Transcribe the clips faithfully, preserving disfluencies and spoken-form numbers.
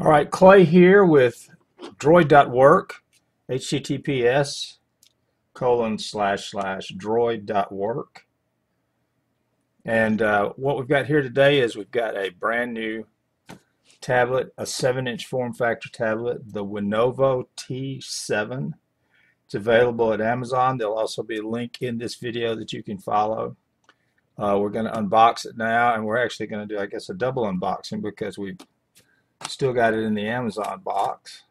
All right, Clay here with droid.work, https colon slash slash droid.work. And uh, what we've got here today is we've got a brand new tablet, a seven inch form factor tablet, the Winovo T seven. It's available at Amazon. There'll also be a link in this video that you can follow. Uh, we're going to unbox it now, and we're actually going to do, I guess, a double unboxing because we've still got it in the Amazon box.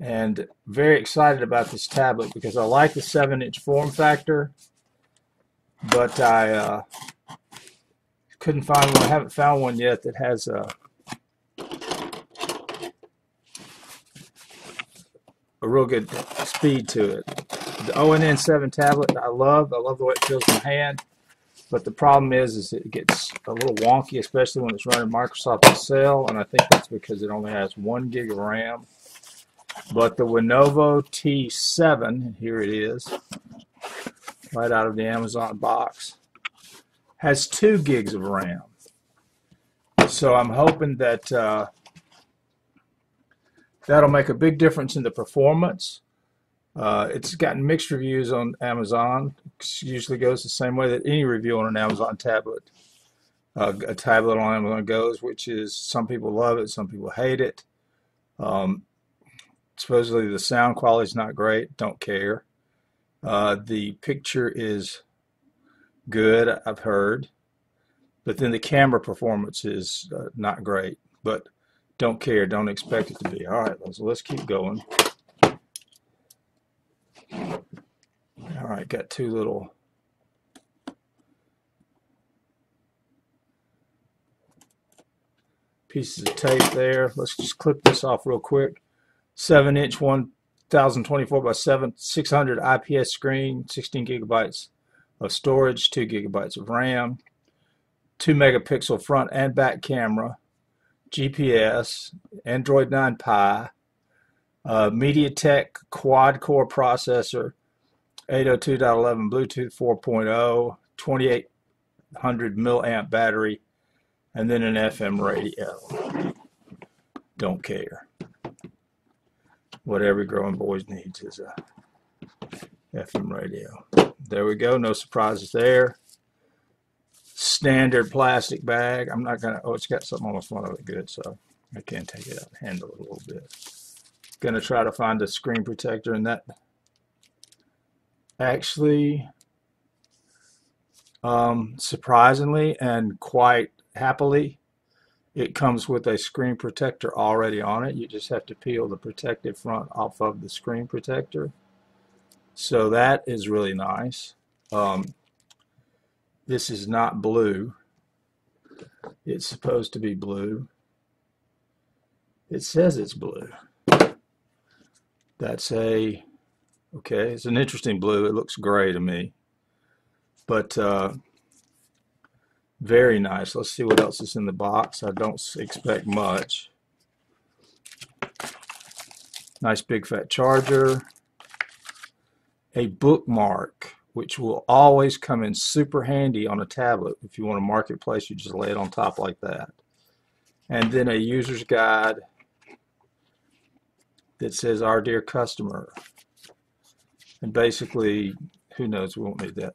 And very excited about this tablet because I like the seven inch form factor, but I uh, couldn't find one. I haven't found one yet that has a a real good speed to it. The O N N seven tablet I love. I love the way it feels in my hand, but the problem is is it gets a little wonky, especially when it's running Microsoft Excel, and I think that's because it only has one gig of RAM. But the Winovo T seven, here it is, right out of the Amazon box, has two gigs of RAM. So I'm hoping that uh, that'll make a big difference in the performance. Uh, it's gotten mixed reviews on Amazon. It usually goes the same way that any review on an Amazon tablet, uh, a tablet on Amazon goes, which is some people love it, some people hate it. Um, supposedly the sound quality is not great. Don't care. Uh, the picture is good, I've heard, but then the camera performance is uh, not great. But don't care, don't expect it to be. All right, so let's keep going. All right, got two little pieces of tape there. Let's just clip this off real quick. seven inch one thousand twenty-four by six hundred I P S screen, sixteen gigabytes of storage, two gigabytes of RAM, two megapixel front and back camera, G P S, Android nine Pie, uh, MediaTek quad-core processor, eight oh two dot eleven Bluetooth four point oh, twenty-eight hundred milliamp battery, and then an F M radio. Don't care. What every growing boy needs is a F M radio. There we go. No surprises there. Standard plastic bag. I'm not gonna, oh, it's got something on the front of it, good, so I can take it out and handle it a little bit. Gonna try to find a screen protector, and that actually um, surprisingly and quite happily, it comes with a screen protector already on it. You just have to peel the protective front off of the screen protector. So that is really nice. Um, This is not blue. It's supposed to be blue. It says it's blue. That's a, okay, it's an interesting blue. It looks gray to me. But uh, very nice. Let's see what else is in the box. I don't expect much. Nice big fat charger. A bookmark, which will always come in super handy on a tablet. If you want to mark it place, you just lay it on top like that. And then a user's guide that says, our dear customer. And basically, who knows, we won't need that.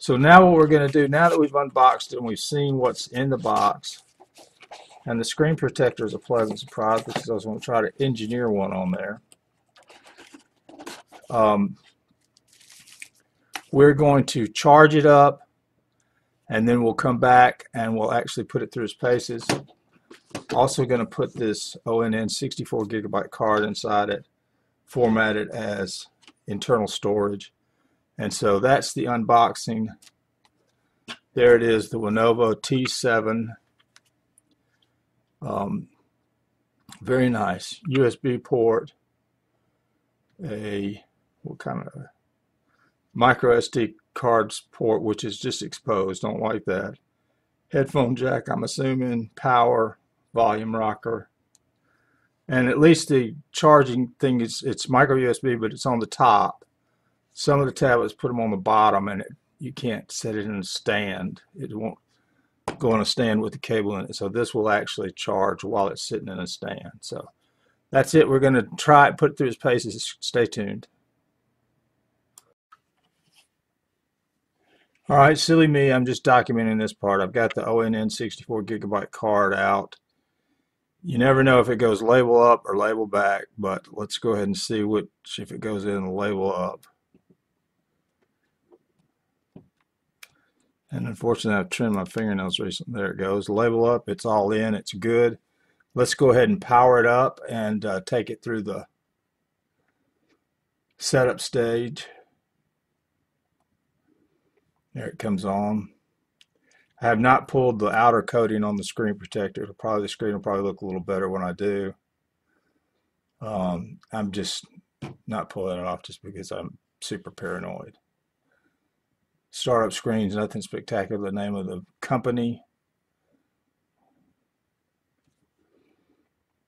So now what we're going to do, now that we've unboxed it and we've seen what's in the box, and the screen protector is a pleasant surprise because I was going to try to engineer one on there. Um, We're going to charge it up, and then we'll come back and we'll actually put it through its paces. Also going to put this O N N sixty-four gigabyte card inside it, format it as internal storage. And so that's the unboxing. There it is, the Winovo T seven. Um, very nice. U S B port, a, what kind of... micro S D card port, which is just exposed, don't like that. Headphone jack, I'm assuming, power, volume rocker, and at least the charging thing is it's micro U S B, but it's on the top. Some of the tablets put them on the bottom, and it, you can't set it in a stand. It won't go on a stand with the cable in it. So this will actually charge while it's sitting in a stand. So that's it. We're going to try it, put it through its paces. Stay tuned. All right, silly me, I'm just documenting this part. I've got the O N N sixty-four gigabyte card out. You never know if it goes label up or label back, but let's go ahead and see which, if it goes in and label up. And unfortunately, I've trimmed my fingernails recently. There it goes. Label up. It's all in. It's good. Let's go ahead and power it up and uh, take it through the setup stage. There it comes on. I have not pulled the outer coating on the screen protector. It'll probably, the screen will probably look a little better when I do. Um, I'm just not pulling it off just because I'm super paranoid. Startup screens, nothing spectacular. The name of the company.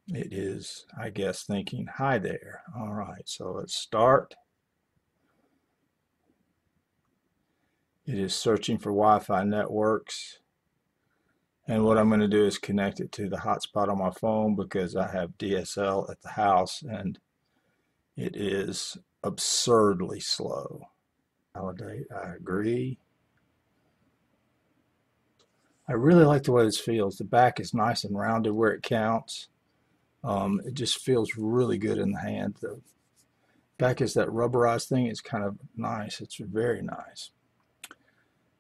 It is, I guess, thinking, hi there. All right, so let's start. It is searching for Wi-Fi networks. And what I'm going to do is connect it to the hotspot on my phone because I have D S L at the house and it is absurdly slow. Validate, I agree. I really like the way this feels. The back is nice and rounded where it counts. Um, it just feels really good in the hand. The back is that rubberized thing. It's kind of nice. It's very nice.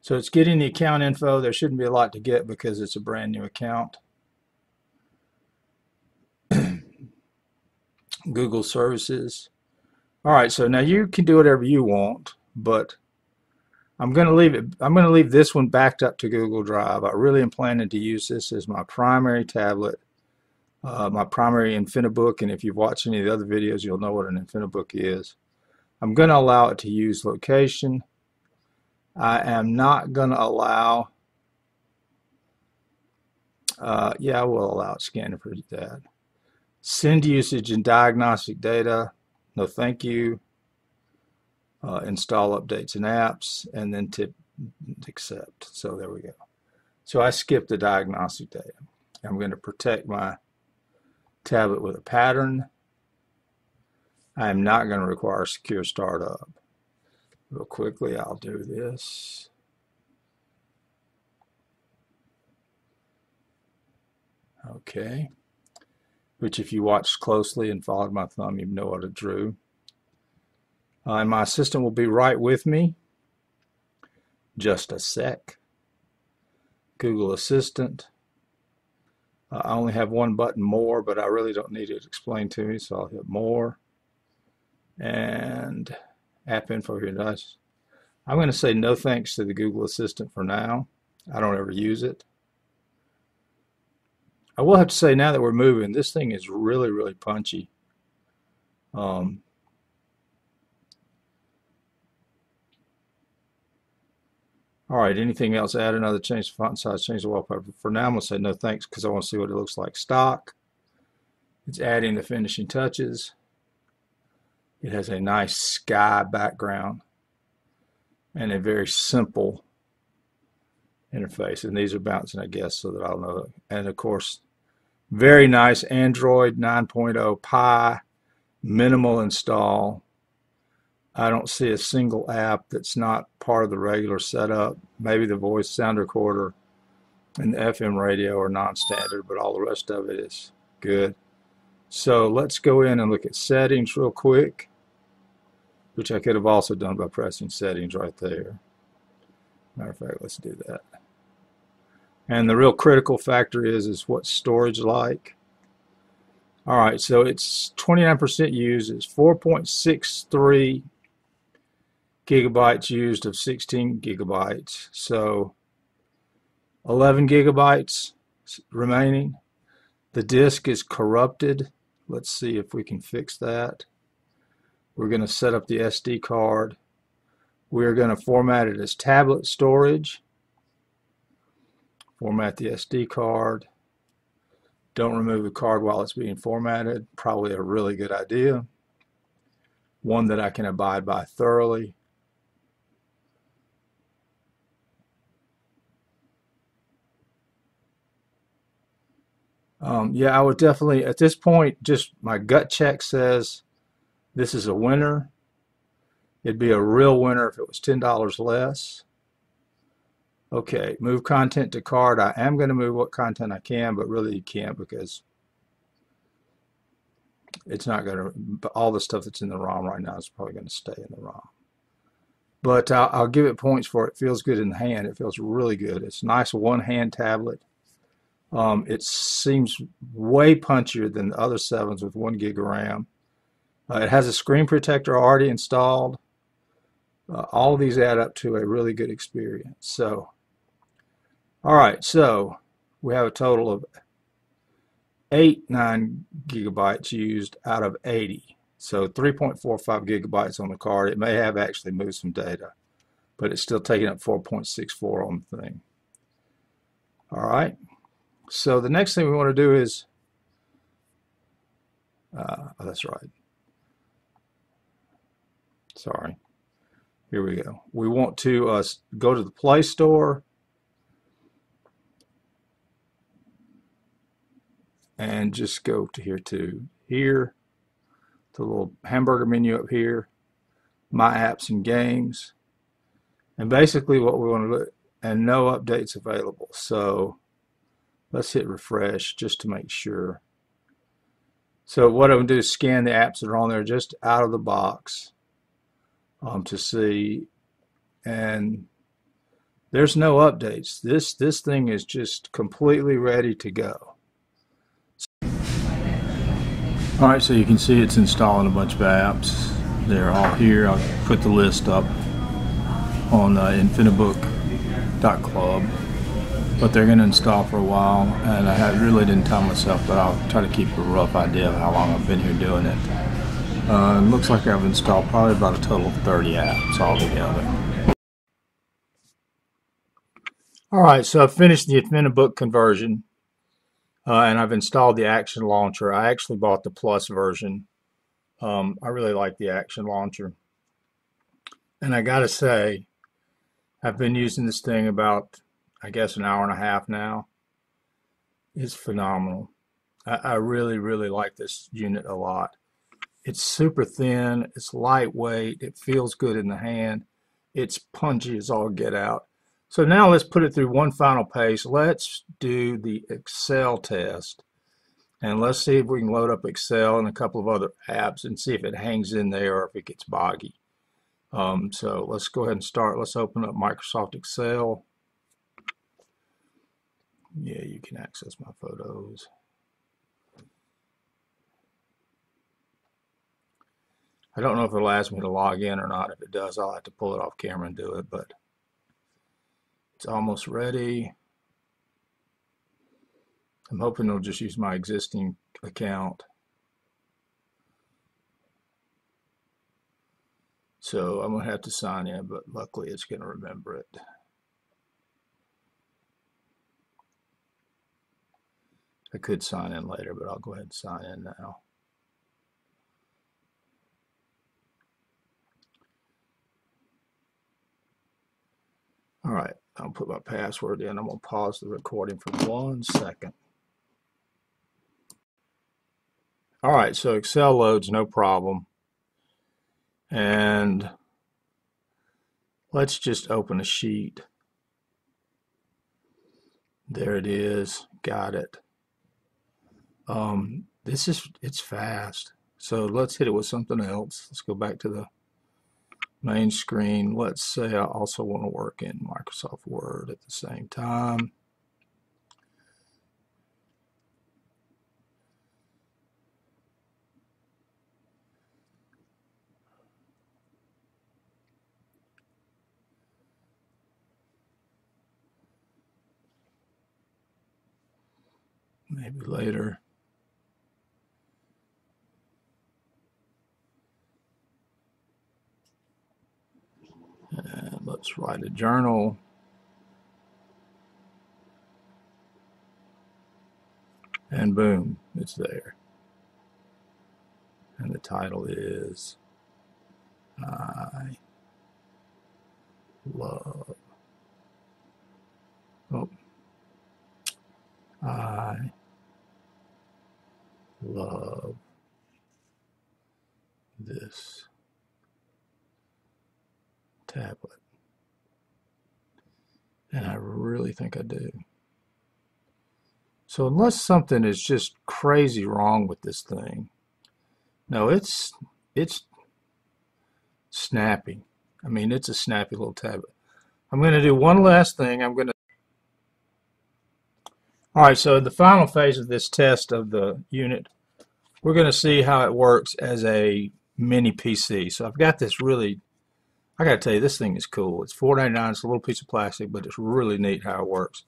So it's getting the account info. There shouldn't be a lot to get because it's a brand new account. Google services. All right, so now you can do whatever you want, but I'm going to leave it. I'm going to leave this one backed up to Google Drive. I really am planning to use this as my primary tablet, uh, my primary InfiniBook. And if you've watched any of the other videos, you'll know what an InfiniBook is. I'm going to allow it to use location. I am not going to allow, uh, yeah, I will allow it scanning for that. Send usage and diagnostic data. No, thank you. Uh, install updates and apps, and then tip accept. So there we go. So I skipped the diagnostic data. I'm going to protect my tablet with a pattern. I am not going to require secure startup. Real quickly, I'll do this. Okay. Which, if you watched closely and followed my thumb, you know what I drew. Uh, and my assistant will be right with me. Just a sec. Google Assistant. Uh, I only have one button more, but I really don't need it explained to me, so I'll hit more. And app info here does. I'm going to say no thanks to the Google Assistant for now. I don't ever use it. I will have to say, now that we're moving, this thing is really, really punchy. Um, all right, anything else? Add another, change the font size, change the wallpaper. For now, I'm going to say no thanks because I want to see what it looks like stock. It's adding the finishing touches. It has a nice sky background and a very simple interface. And these are bouncing, I guess, so that I'll know. And of course, very nice Android nine Pie, minimal install. I don't see a single app that's not part of the regular setup. Maybe the voice, sound recorder, and the F M radio are non-standard, but all the rest of it is good. So let's go in and look at settings real quick, which I could have also done by pressing settings right there. Matter of fact, let's do that. And the real critical factor is, is what's storage like? All right, so it's twenty-nine percent used. It's four point six three gigabytes used of sixteen gigabytes. So eleven gigabytes remaining. The disk is corrupted. Let's see if we can fix that. We're going to set up the S D card. We're going to format it as tablet storage. Format the S D card. Don't remove the card while it's being formatted. Probably a really good idea. One that I can abide by thoroughly. Um, yeah, I would definitely, at this point, just my gut check says this is a winner. It'd be a real winner if it was ten dollars less. Okay, move content to cart. I am going to move what content I can, but really you can't because it's not going to, all the stuff that's in the ROM right now is probably going to stay in the ROM. But I'll, I'll give it points for it. It feels good in the hand. It feels really good. It's a nice one-hand tablet. Um, it seems way punchier than the other sevens with one gig of RAM. Uh, it has a screen protector already installed. Uh, all of these add up to a really good experience. So, all right, so we have a total of eight nine gigabytes used out of eighty. So three point four five gigabytes on the card. It may have actually moved some data, but it's still taking up four point six four on the thing. All right. So the next thing we want to do is, uh, oh, that's right. Sorry. Here we go. We want to uh, go to the Play Store and just go to here to here, the little hamburger menu up here, My Apps and Games, and basically what we want to look and no updates available. So let's hit refresh just to make sure. So what I'm going to do is scan the apps that are on there just out of the box um, to see. And there's no updates. This, this thing is just completely ready to go. All right, so you can see it's installing a bunch of apps. They're all here. I'll put the list up on uh, infinibook dot club. But they're going to install for a while, and I really didn't tell myself, but I'll try to keep a rough idea of how long I've been here doing it. Uh, it looks like I've installed probably about a total of thirty apps altogether. All right, so I've finished the InfiniBook conversion, uh, and I've installed the Action Launcher. I actually bought the Plus version. Um, I really like the Action Launcher. And I got to say, I've been using this thing about I guess an hour and a half now. It's phenomenal. I, I really, really like this unit a lot. It's super thin. It's lightweight. It feels good in the hand. It's punchy as all get out. So now let's put it through one final pace. Let's do the Excel test. And let's see if we can load up Excel and a couple of other apps and see if it hangs in there or if it gets boggy. Um, so let's go ahead and start. Let's open up Microsoft Excel. Yeah, you can access my photos. I don't know if it'll ask me to log in or not. If it does, I'll have to pull it off camera and do it, but it's almost ready. I'm hoping it'll just use my existing account. So I'm going to have to sign in, but luckily it's going to remember it. I could sign in later, but I'll go ahead and sign in now. All right, I'll put my password in. I'm going to pause the recording for one second. All right, so Excel loads, no problem. And let's just open a sheet. There it is. Got it. Um, this is, it's fast. So let's hit it with something else. Let's go back to the main screen. Let's say I also want to work in Microsoft Word at the same time. Maybe later. And let's write a journal. And boom, it's there. And the title is I Love. Oh. I love this tablet. And I really think I do. So unless something is just crazy wrong with this thing, no, it's it's snappy. I mean, it's a snappy little tablet. I'm going to do one last thing. I'm going to. All right, so the final phase of this test of the unit, we're going to see how it works as a mini P C. So I've got this really, I got to tell you, this thing is cool. It's four ninety-nine. It's a little piece of plastic, but it's really neat how it works.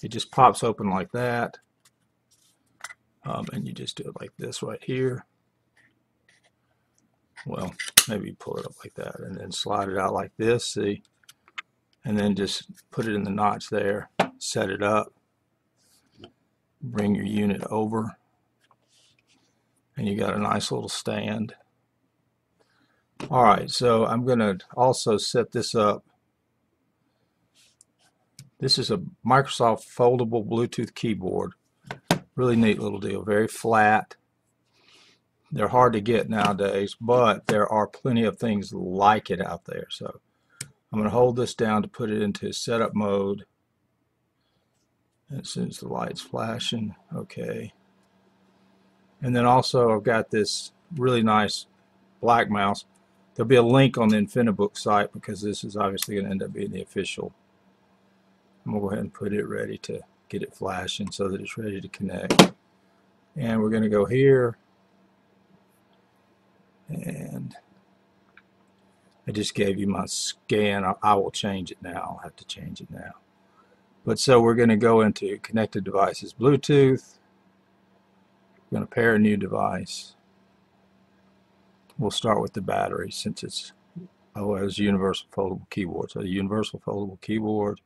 It just pops open like that, um, and you just do it like this right here. Well, maybe you pull it up like that and then slide it out like this, see? And then just put it in the notch there, set it up, bring your unit over, and you got a nice little stand. All right, so I'm going to also set this up. This is a Microsoft foldable Bluetooth keyboard. Really neat little deal, very flat. They're hard to get nowadays, but there are plenty of things like it out there. So I'm going to hold this down to put it into setup mode. And as soon as the light's flashing, okay. And then also I've got this really nice black mouse. There'll be a link on the InfiniBook site because this is obviously going to end up being the official. I'm going to go ahead and put it ready to get it flashing so that it's ready to connect. And we're going to go here. And I just gave you my scan. I, I will change it now. I'll have to change it now. But so we're going to go into connected devices, Bluetooth. We're going to pair a new device. We'll start with the battery since it's, oh, it was a universal foldable keyboard. So the universal foldable keyboard.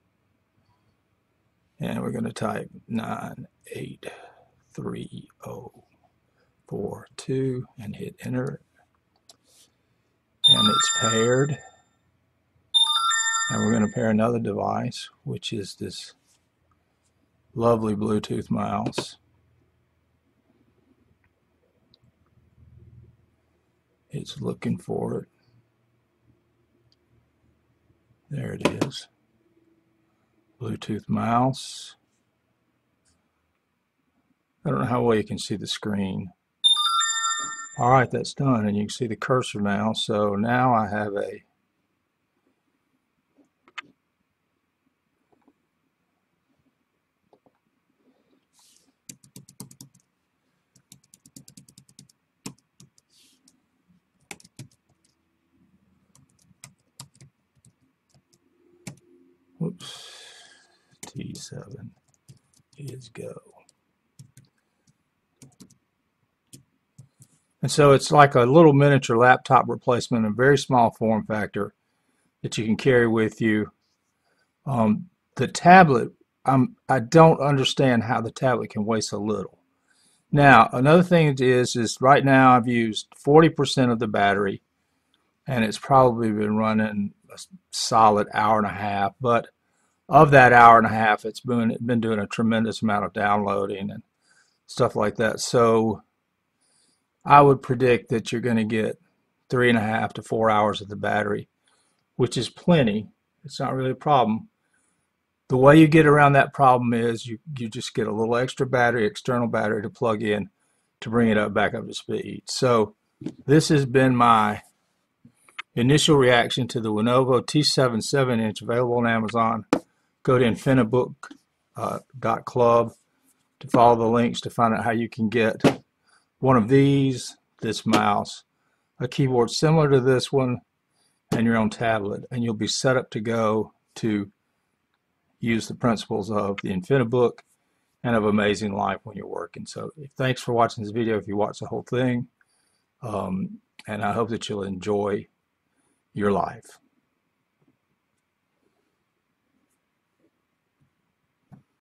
And we're going to type nine eight three zero four two and hit enter. And it's paired, and we're going to pair another device, which is this lovely Bluetooth mouse. It's looking for it. There it is. Bluetooth mouse. I don't know how well you can see the screen. All right, that's done, and you can see the cursor now. So now I have a whoops, T seven is go. And so it's like a little miniature laptop replacement, a very small form factor that you can carry with you. Um, the tablet, I'm, I don't understand how the tablet can weigh so little. Now, another thing is, is right now I've used forty percent of the battery, and it's probably been running a solid hour and a half. But of that hour and a half, it's been, been doing a tremendous amount of downloading and stuff like that. So I would predict that you're going to get three and a half to four hours of the battery, which is plenty. It's not really a problem. The way you get around that problem is you, you just get a little extra battery, external battery to plug in to bring it up back up to speed. So this has been my initial reaction to the Winovo T seven seven inch available on Amazon. Go to infinibook dot club uh, to follow the links to find out how you can get one of these, this mouse, a keyboard similar to this one, and your own tablet, and you'll be set up to go to use the principles of the InfiniBook and of Amazing Life when you're working. So thanks for watching this video if you watch the whole thing, um, and I hope that you'll enjoy your life.